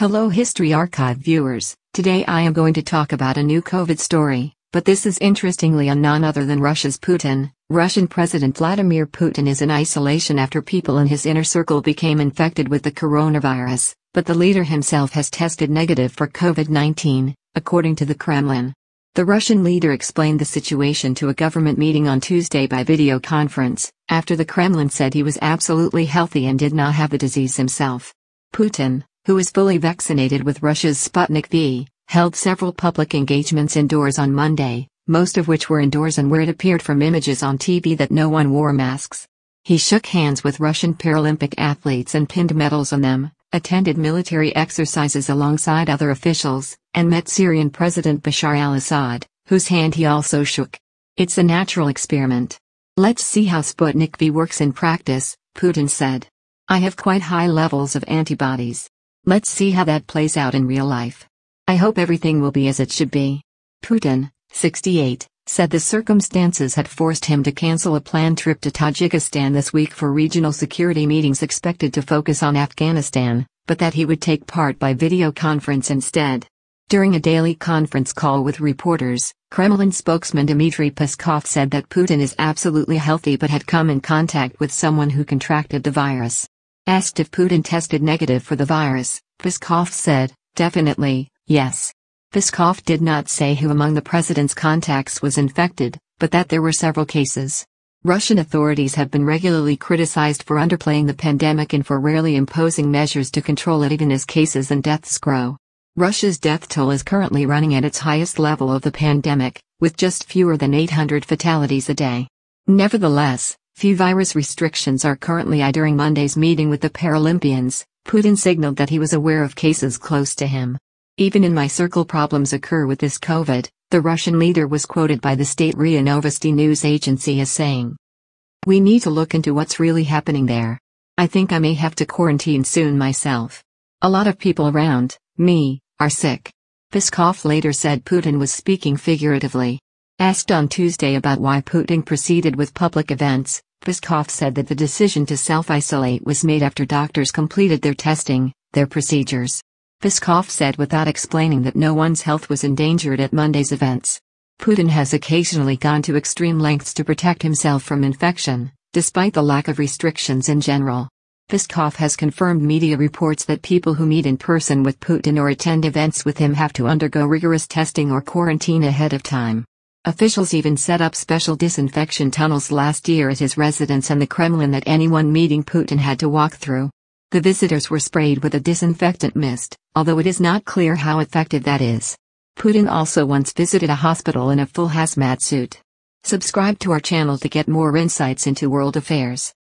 Hello History Archive viewers, today I am going to talk about a new COVID story, but this is interestingly on none other than Russia's Putin. Russian President Vladimir Putin is in isolation after people in his inner circle became infected with the coronavirus, but the leader himself has tested negative for COVID-19, according to the Kremlin. The Russian leader explained the situation to a government meeting on Tuesday by video conference, after the Kremlin said he was absolutely healthy and did not have the disease himself. Putin, who is fully vaccinated with Russia's Sputnik V, held several public engagements indoors on Monday, most of which were indoors and where it appeared from images on TV that no one wore masks. He shook hands with Russian Paralympic athletes and pinned medals on them, attended military exercises alongside other officials, and met Syrian President Bashar al-Assad, whose hand he also shook. It's a natural experiment. Let's see how Sputnik V works in practice, Putin said. I have quite high levels of antibodies. Let's see how that plays out in real life. I hope everything will be as it should be. Putin, 68, said the circumstances had forced him to cancel a planned trip to Tajikistan this week for regional security meetings expected to focus on Afghanistan, but that he would take part by video conference instead. During a daily conference call with reporters, Kremlin spokesman Dmitry Peskov said that Putin is absolutely healthy but had come in contact with someone who contracted the virus. Asked if Putin tested negative for the virus, Peskov said, definitely, yes. Peskov did not say who among the president's contacts was infected, but that there were several cases. Russian authorities have been regularly criticized for underplaying the pandemic and for rarely imposing measures to control it even as cases and deaths grow. Russia's death toll is currently running at its highest level of the pandemic, with just fewer than 800 fatalities a day. Nevertheless, few virus restrictions are currently I. During Monday's meeting with the Paralympians, Putin signaled that he was aware of cases close to him. Even in my circle problems occur with this COVID, the Russian leader was quoted by the state RIA Novosti news agency as saying. We need to look into what's really happening there. I think I may have to quarantine soon myself. A lot of people around me are sick. Peskov later said Putin was speaking figuratively. Asked on Tuesday about why Putin proceeded with public events, Peskov said that the decision to self-isolate was made after doctors completed their testing, their procedures. Peskov said without explaining that no one's health was endangered at Monday's events. Putin has occasionally gone to extreme lengths to protect himself from infection, despite the lack of restrictions in general. Peskov has confirmed media reports that people who meet in person with Putin or attend events with him have to undergo rigorous testing or quarantine ahead of time. Officials even set up special disinfection tunnels last year at his residence and the Kremlin that anyone meeting Putin had to walk through. The visitors were sprayed with a disinfectant mist, although it is not clear how effective that is. Putin also once visited a hospital in a full hazmat suit. Subscribe to our channel to get more insights into world affairs.